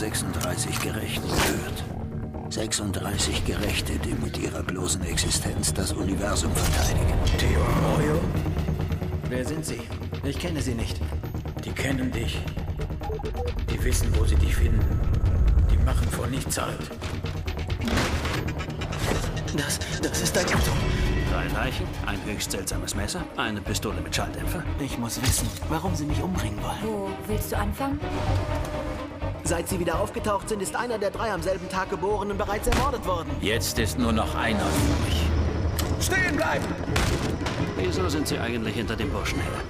36 Gerechten gehört. 36 Gerechte, die mit ihrer bloßen Existenz das Universum verteidigen. Theo Arroyo? Wer sind Sie? Ich kenne Sie nicht. Die kennen dich. Die wissen, wo sie dich finden. Die machen vor nichts halt. Das ist dein Auto. 3 Leichen, ein höchst seltsames Messer, eine Pistole mit Schalldämpfer. Ich muss wissen, warum sie mich umbringen wollen. Wo willst du anfangen? Seit sie wieder aufgetaucht sind, ist einer der 3 am selben Tag geboren und bereits ermordet worden. Jetzt ist nur noch einer übrig. Stehen bleiben! Wieso sind sie eigentlich hinter dem Burschen her?